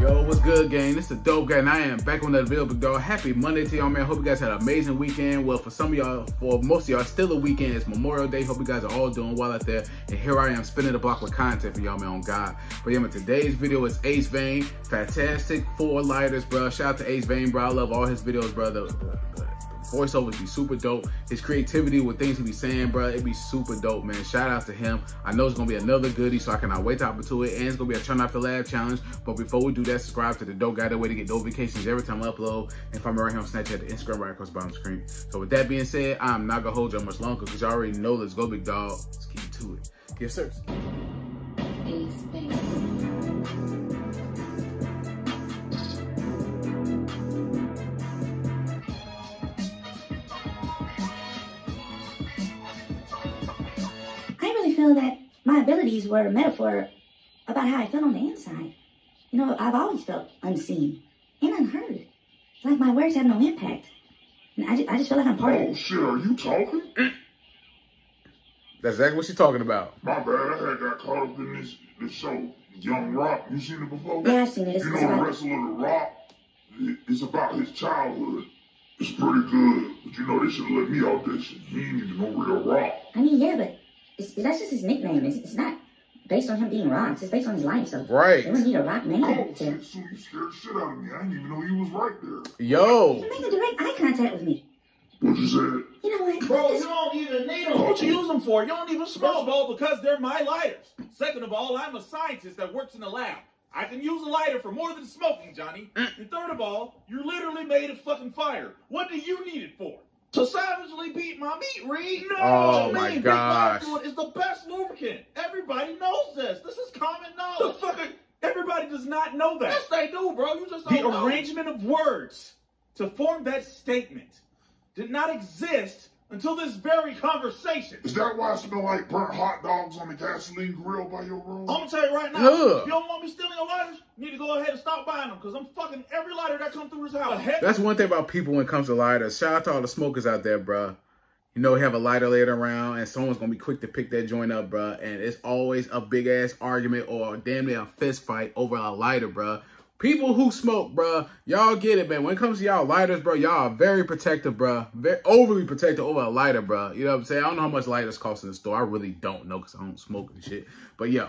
Yo, what's good, gang? This is Thee Dope Guy, and I am back on that video, but y'all, happy Monday to y'all, man. Hope you guys had an amazing weekend. Well, for some of y'all, for most of y'all, it's still a weekend. It's Memorial Day. Hope you guys are all doing well out there. And here I am, spinning the block with content for y'all, man, on God. But yeah, man, today's video is Ace Vane, Fantastic 4 lighters, bro. Shout out to Ace Vane, bro. I love all his videos, brother. Voiceovers be super dope. His creativity with things he be saying, bro, it be super dope, man. Shout out to him. I know it's gonna be another goodie, so I cannot wait to hop into it. And it's gonna be a turn off the lab challenge. But before we do that, subscribe to the Dope Guy, that way to get notifications every time I upload. And find me right here on Snapchat, the Instagram right across the bottom screen. So with that being said, I'm not gonna hold y'all much longer because y'all already know. Let's go, big dog. Let's keep to it. Yes, sir. That my abilities were a metaphor about how I felt on the inside. You know, I've always felt unseen and unheard. Like my words have no impact. And I just feel like I'm part of it. Oh, shit, are you talking? That's exactly what she's talking about. My bad, I got caught up in this show, Young Rock. You seen it before? Yeah, I've seen it. You know, the Wrestler The Rock, it's about his childhood. It's pretty good. But you know, they should let me audition. He ain't even no real rock. I mean, yeah, but that's just his nickname. It's not based on him being rocks. It's based on his life. So right. They wouldn't need a rock name. Oh, shit, so you scared the shit out of me. I didn't even know you was right there. Yo. You made a direct eye contact with me. What you said? You know what? Bro, you don't even need them. What you use them for? You don't even smoke, bro, because they're my lighters. Second of all, I'm a scientist that works in the lab. I can use a lighter for more than smoking, Johnny. And third of all, you literally made a fucking fire. What do you need it for? To savagely beat my meat, Reed. No, oh my gosh. Big Black is the best lubricant. Everybody knows this. This is common knowledge. The fuck? Everybody does not know that. Yes, they do, bro. You just don't know. The arrangement of words to form that statement did not exist until this very conversation. Is that why I smell like burnt hot dogs on the gasoline grill by your room? I'm gonna tell you right now, if you don't want me stealing your lighters, you need to go ahead and stop buying them, because I'm fucking every lighter that comes through this house. That's one thing about people when it comes to lighters. Shout out to all the smokers out there, bruh. You know, you have a lighter laid around, and someone's gonna be quick to pick that joint up, bruh. And it's always a big-ass argument or damn near a fist fight over a lighter, bruh. People who smoke, bruh, y'all get it, man. When it comes to y'all lighters, bro, y'all are very protective, bruh. Very overly protective over a lighter, bruh. You know what I'm saying? I don't know how much lighters cost in the store. I really don't know because I don't smoke and shit. But, yo,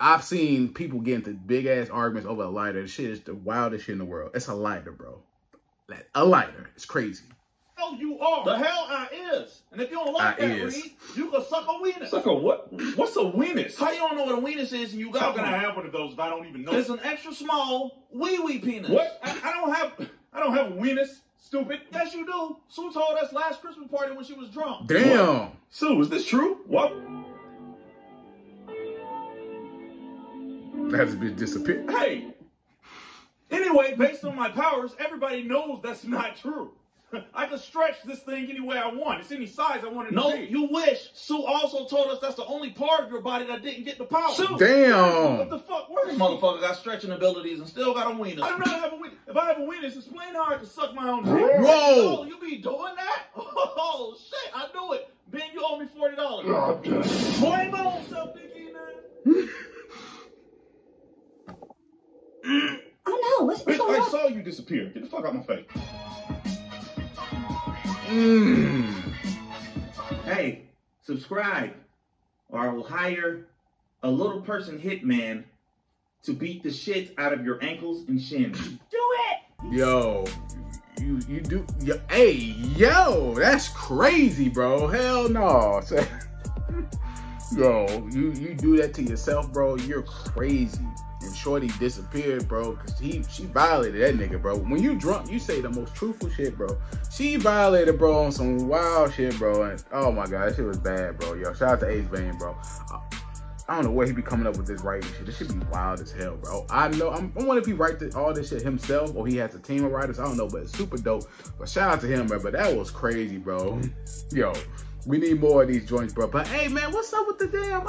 I've seen people get into big-ass arguments over a lighter. This shit is the wildest shit in the world. It's a lighter, bro. A lighter. It's crazy. Hell you are. The hell I is. And if you don't like that, Reed, you can suck a weenus. Suck a what? What's a weenus? How you don't know what a weenus is and you got one? How can I have one of those if I don't even know? It's an extra small wee-wee penis. What? I don't have a weenus, stupid. Yes, you do. Sue told us last Christmas party when she was drunk. Damn. What? Sue, is this true? What? That's a bit disappeared. Hey. Anyway, based on my powers, everybody knows that's not true. I can stretch this thing any way I want. It's any size I want it to be. No, you wish. Sue also told us that's the only part of your body that didn't get the power. Sue, damn. What the fuck? Where this motherfucker got stretching abilities and still got a weenus. I'd rather have a weenus. If I have a weenus, explain how I can suck my own dick. Whoa. Oh, you be doing that? Oh, shit. I knew it. Ben, you owe me $40. God damn. Blame my own self, Dickie, man. Oh, no. What's going on? I saw you disappear. Get the fuck out of my face. Hey, subscribe, or I will hire a little person hitman to beat the shit out of your ankles and shins. Do it! Yo, you do. Yo, hey, yo, that's crazy, bro. Hell no. Yo, you do that to yourself, bro. You're crazy. And Shorty disappeared, bro, because she violated that nigga, bro. When you drunk, you say the most truthful shit, bro. She violated, bro, on some wild shit, bro. And oh my god, that shit was bad, bro. Yo, shout out to Ace Vane, bro. I don't know where he be coming up with this writing shit. This shit be wild as hell, bro. I know. I wonder if he write all this shit himself or he has a team of writers. I don't know, but it's super dope. But shout out to him, bro. But that was crazy, bro. Yo, We need more of these joints, bro. But hey, man, what's up with the damn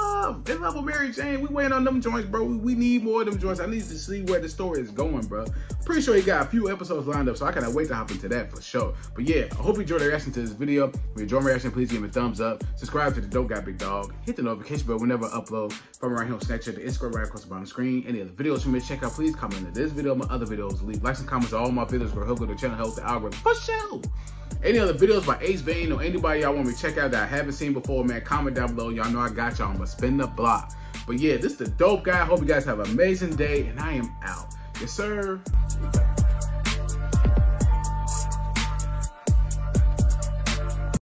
In Love with Mary Jane? We waiting on them joints, bro. We need more of them joints. I need to see where the story is going, bro. Pretty sure he got a few episodes lined up, so I cannot wait to hop into that for sure. But yeah, I hope you enjoyed the reaction to this video. If you enjoyed my reaction, please give me a thumbs up. Subscribe to The Dope Guy, Big Dog. Hit the notification bell whenever I upload. From right here on Snapchat, the Instagram right across the bottom screen. Any other videos you may check out, please comment in this video, my other videos. Leave likes and comments on all my videos for help with the channel, help the algorithm for sure. Any other videos by Ace Vane or anybody y'all want me to check out that I haven't seen before, man, comment down below. Y'all know I got y'all. I'm gonna spin the block. But yeah, this is The Dope Guy. Hope you guys have an amazing day, and I am out. Yes, sir.